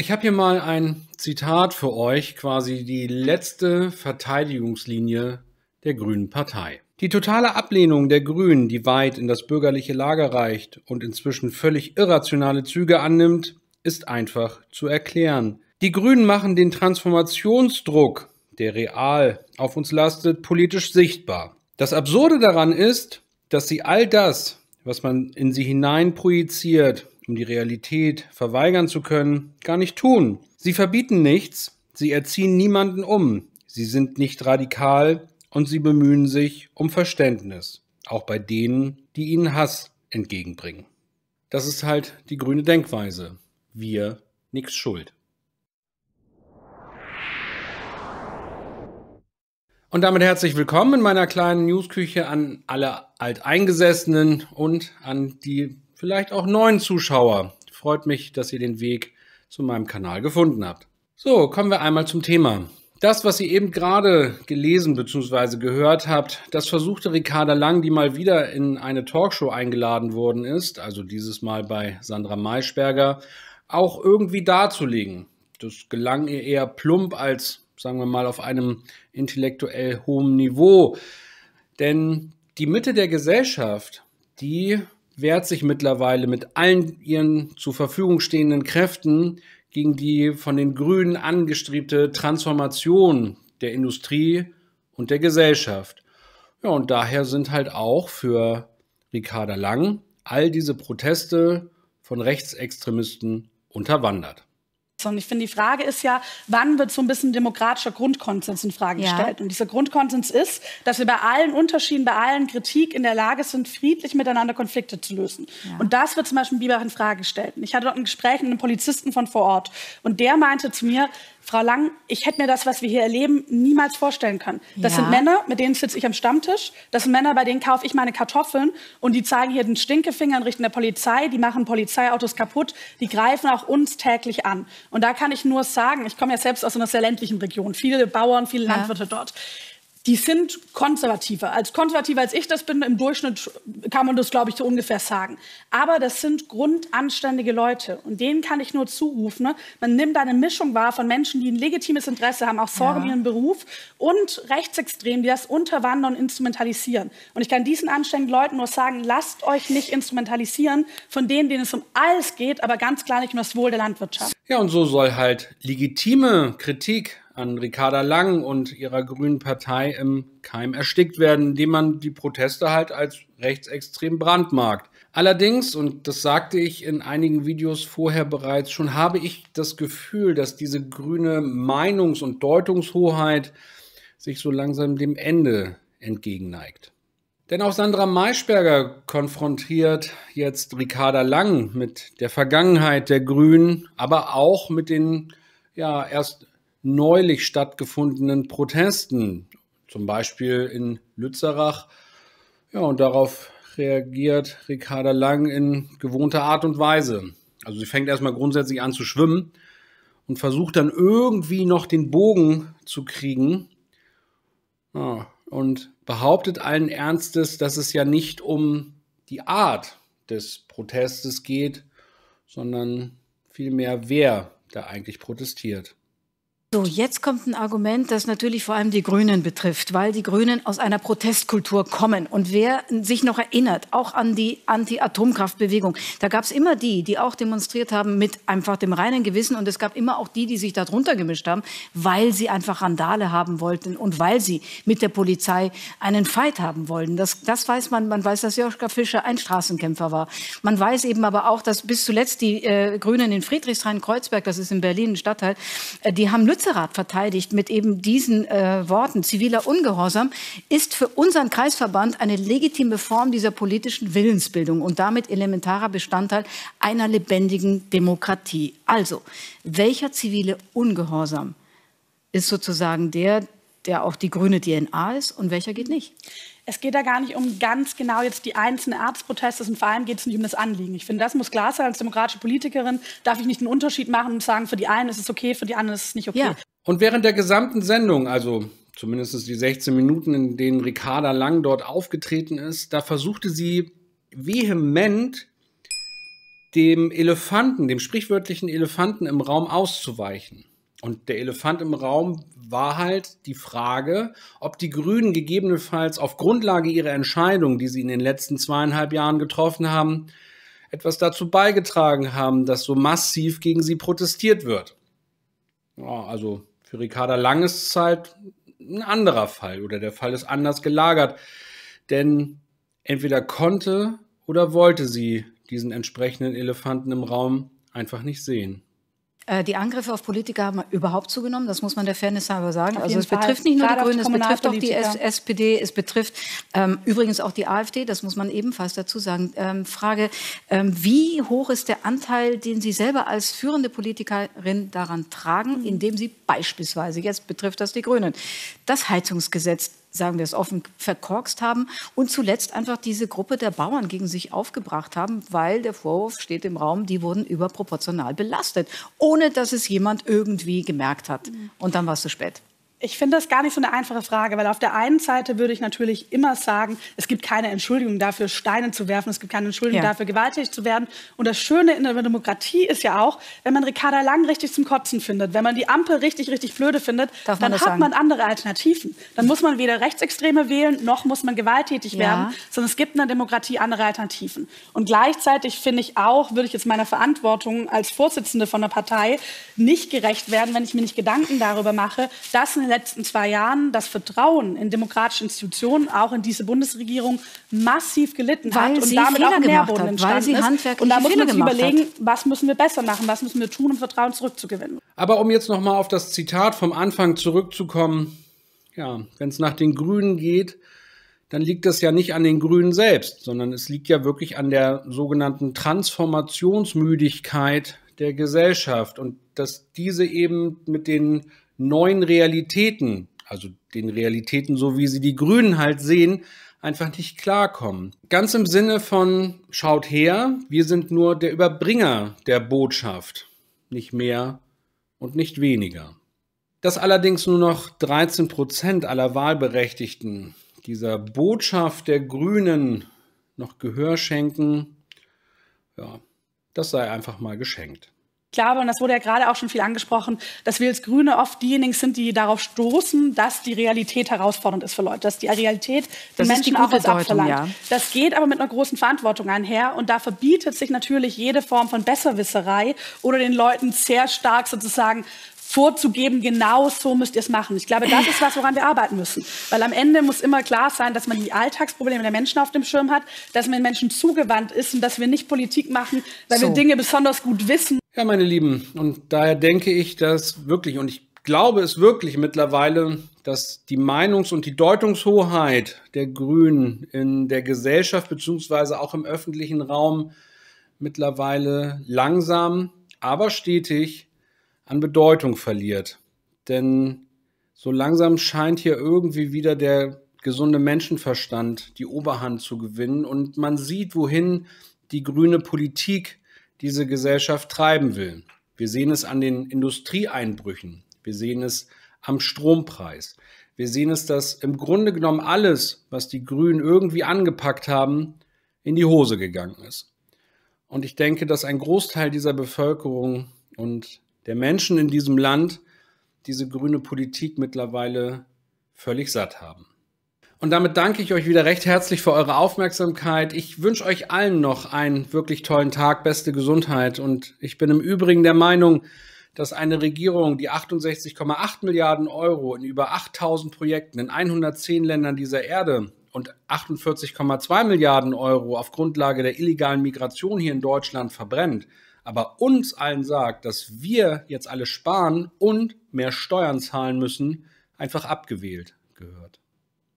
Ich habe hier mal ein Zitat für euch, quasi die letzte Verteidigungslinie der Grünen Partei. Die totale Ablehnung der Grünen, die weit in das bürgerliche Lager reicht und inzwischen völlig irrationale Züge annimmt, ist einfach zu erklären. Die Grünen machen den Transformationsdruck, der real auf uns lastet, politisch sichtbar. Das Absurde daran ist, dass sie all das, was man in sie hinein projiziert, um die Realität verweigern zu können, gar nicht tun. Sie verbieten nichts, sie erziehen niemanden um, sie sind nicht radikal und sie bemühen sich um Verständnis, auch bei denen, die ihnen Hass entgegenbringen. Das ist halt die grüne Denkweise. Wir nix schuld. Und damit herzlich willkommen in meiner kleinen Newsküche an alle Alteingesessenen und an die vielleicht auch neuen Zuschauer. Freut mich, dass ihr den Weg zu meinem Kanal gefunden habt. So, kommen wir einmal zum Thema. Das, was ihr eben gerade gelesen bzw. gehört habt, das versuchte Ricarda Lang, die mal wieder in eine Talkshow eingeladen worden ist, also dieses Mal bei Sandra Maischberger, auch irgendwie darzulegen. Das gelang ihr eher plump als, sagen wir mal, auf einem intellektuell hohen Niveau. Denn die Mitte der Gesellschaft, die wehrt sich mittlerweile mit allen ihren zur Verfügung stehenden Kräften gegen die von den Grünen angestrebte Transformation der Industrie und der Gesellschaft. Ja, und daher sind halt auch für Ricarda Lang all diese Proteste von Rechtsextremisten unterwandert. Und ich finde, die Frage ist ja, wann wird so ein bisschen demokratischer Grundkonsens in Frage gestellt? Und dieser Grundkonsens ist, dass wir bei allen Unterschieden, bei allen Kritik in der Lage sind, friedlich miteinander Konflikte zu lösen. Ja. Und das wird zum Beispiel in Biberach in Frage gestellt. Ich hatte dort ein Gespräch mit einem Polizisten von vor Ort. Und der meinte zu mir, Frau Lang, ich hätte mir das, was wir hier erleben, niemals vorstellen können. Das sind Männer, mit denen sitze ich am Stammtisch. Das sind Männer, bei denen kaufe ich meine Kartoffeln. Und die zeigen hier den Stinkefinger in Richtung der Polizei. Die machen Polizeiautos kaputt. Die greifen auch uns täglich an. Und da kann ich nur sagen, ich komme ja selbst aus einer sehr ländlichen Region. Viele Bauern, viele Landwirte dort. Die sind konservativer. Als konservativer als ich das bin, im Durchschnitt kann man das, glaube ich, so ungefähr sagen. Aber das sind grundanständige Leute. Und denen kann ich nur zurufen, ne? Man nimmt da eine Mischung wahr von Menschen, die ein legitimes Interesse haben, auch Sorge um ihren Beruf, und Rechtsextremen, die das unterwandern und instrumentalisieren. Und ich kann diesen anständigen Leuten nur sagen, lasst euch nicht instrumentalisieren von denen es um alles geht, aber ganz klar nicht um das Wohl der Landwirtschaft. Ja, und so soll halt legitime Kritik an Ricarda Lang und ihrer grünen Partei im Keim erstickt werden, indem man die Proteste halt als rechtsextrem brandmarkt. Allerdings, und das sagte ich in einigen Videos vorher bereits schon, habe ich das Gefühl, dass diese grüne Meinungs- und Deutungshoheit sich so langsam dem Ende entgegenneigt. Denn auch Sandra Maischberger konfrontiert jetzt Ricarda Lang mit der Vergangenheit der Grünen, aber auch mit den erst neulich stattgefundenen Protesten, zum Beispiel in Lützerath. Ja, und darauf reagiert Ricarda Lang in gewohnter Art und Weise. Also sie fängt erstmal grundsätzlich an zu schwimmen und versucht dann irgendwie noch den Bogen zu kriegen. Ja, und behauptet allen Ernstes, dass es ja nicht um die Art des Protestes geht, sondern vielmehr, wer da eigentlich protestiert. So, jetzt kommt ein Argument, das natürlich vor allem die Grünen betrifft, weil die Grünen aus einer Protestkultur kommen. Und wer sich noch erinnert, auch an die Anti-Atomkraftbewegung, da gab es immer die, die auch demonstriert haben mit einfach dem reinen Gewissen. Und es gab immer auch die, die sich da drunter gemischt haben, weil sie einfach Randale haben wollten und weil sie mit der Polizei einen Fight haben wollten. Das weiß man. Man weiß, dass Joschka Fischer ein Straßenkämpfer war. Man weiß eben aber auch, dass bis zuletzt die Grünen in Friedrichshain-Kreuzberg, das ist in Berlin ein Stadtteil, die haben Lützerath verteidigt mit eben diesen Worten. Ziviler Ungehorsam ist für unseren Kreisverband eine legitime Form dieser politischen Willensbildung und damit elementarer Bestandteil einer lebendigen Demokratie. Also, welcher zivile Ungehorsam ist sozusagen der, der auch die grüne DNA ist, und welcher geht nicht? Es geht da gar nicht um ganz genau jetzt die einzelnen Arztproteste, und vor allem geht es nicht um das Anliegen. Ich finde, das muss klar sein. Als demokratische Politikerin darf ich nicht einen Unterschied machen und sagen, für die einen ist es okay, für die anderen ist es nicht okay. Ja. Und während der gesamten Sendung, also zumindest die 16 Minuten, in denen Ricarda Lang dort aufgetreten ist, da versuchte sie vehement dem Elefanten, dem sprichwörtlichen Elefanten im Raum auszuweichen. Und der Elefant im Raum war halt die Frage, ob die Grünen gegebenenfalls auf Grundlage ihrer Entscheidung, die sie in den letzten 2,5 Jahren getroffen haben, etwas dazu beigetragen haben, dass so massiv gegen sie protestiert wird. Ja, also für Ricarda Lang ist es halt ein anderer Fall oder der Fall ist anders gelagert. Denn entweder konnte oder wollte sie diesen entsprechenden Elefanten im Raum einfach nicht sehen. Die Angriffe auf Politiker haben überhaupt zugenommen, das muss man der Fairness halber sagen. Also es betrifft nicht nur die Grünen, es betrifft auch die SPD, es betrifft übrigens auch die AfD, das muss man ebenfalls dazu sagen. Frage, wie hoch ist der Anteil, den Sie selber als führende Politikerin daran tragen, indem Sie beispielsweise, jetzt betrifft das die Grünen, das Heizungsgesetz, sagen wir es offen, verkorkst haben und zuletzt einfach diese Gruppe der Bauern gegen sich aufgebracht haben, weil der Vorwurf steht im Raum, die wurden überproportional belastet, ohne dass es jemand irgendwie gemerkt hat. Und dann war es zu spät. Ich finde das gar nicht so eine einfache Frage, weil auf der einen Seite würde ich natürlich immer sagen, es gibt keine Entschuldigung dafür, Steine zu werfen, es gibt keine Entschuldigung dafür, gewalttätig zu werden. Und das Schöne in der Demokratie ist ja auch, wenn man Ricarda Lang richtig zum Kotzen findet, wenn man die Ampel richtig blöde findet, dann hat man andere Alternativen. Dann muss man weder Rechtsextreme wählen, noch muss man gewalttätig werden, sondern es gibt in der Demokratie andere Alternativen. Und gleichzeitig finde ich auch, würde ich jetzt meiner Verantwortung als Vorsitzende von einer Partei nicht gerecht werden, wenn ich mir nicht Gedanken darüber mache, dass in den letzten 2 Jahren das Vertrauen in demokratische Institutionen, auch in diese Bundesregierung, massiv gelitten hat und damit auch Nährboden entstanden ist. Und da muss man sich überlegen, was müssen wir besser machen, was müssen wir tun, um Vertrauen zurückzugewinnen. Aber um jetzt nochmal auf das Zitat vom Anfang zurückzukommen, ja, wenn es nach den Grünen geht, dann liegt das ja nicht an den Grünen selbst, sondern es liegt ja wirklich an der sogenannten Transformationsmüdigkeit der Gesellschaft und dass diese eben mit den neuen Realitäten, also den Realitäten, so wie sie die Grünen halt sehen, einfach nicht klarkommen. Ganz im Sinne von, schaut her, wir sind nur der Überbringer der Botschaft, nicht mehr und nicht weniger. Dass allerdings nur noch 13% aller Wahlberechtigten dieser Botschaft der Grünen noch Gehör schenken, ja, das sei einfach mal geschenkt. Ich glaube, und das wurde ja gerade auch schon viel angesprochen, dass wir als Grüne oft diejenigen sind, die darauf stoßen, dass die Realität herausfordernd ist für Leute, dass die Realität den Menschen auch was abverlangt. Ja. Das geht aber mit einer großen Verantwortung einher und da verbietet sich natürlich jede Form von Besserwisserei oder den Leuten sehr stark sozusagen vorzugeben, genau so müsst ihr es machen. Ich glaube, das ist was, woran wir arbeiten müssen. Weil am Ende muss immer klar sein, dass man die Alltagsprobleme der Menschen auf dem Schirm hat, dass man den Menschen zugewandt ist und dass wir nicht Politik machen, weil wir Dinge besonders gut wissen. Ja, meine Lieben, und daher denke ich, dass wirklich, und ich glaube es wirklich mittlerweile, dass die Meinungs- und die Deutungshoheit der Grünen in der Gesellschaft bzw. auch im öffentlichen Raum mittlerweile langsam, aber stetig an Bedeutung verliert. Denn so langsam scheint hier irgendwie wieder der gesunde Menschenverstand die Oberhand zu gewinnen und man sieht, wohin die grüne Politik diese Gesellschaft treiben will. Wir sehen es an den Industrieeinbrüchen, wir sehen es am Strompreis, wir sehen es, dass im Grunde genommen alles, was die Grünen irgendwie angepackt haben, in die Hose gegangen ist. Und ich denke, dass ein Großteil dieser Bevölkerung und der Menschen in diesem Land diese grüne Politik mittlerweile völlig satt haben. Und damit danke ich euch wieder recht herzlich für eure Aufmerksamkeit. Ich wünsche euch allen noch einen wirklich tollen Tag, beste Gesundheit. Und ich bin im Übrigen der Meinung, dass eine Regierung, die 68,8 Milliarden € in über 8000 Projekten in 110 Ländern dieser Erde und 48,2 Milliarden Euro auf Grundlage der illegalen Migration hier in Deutschland verbrennt, aber uns allen sagt, dass wir jetzt alle sparen und mehr Steuern zahlen müssen, einfach abgewählt gehört.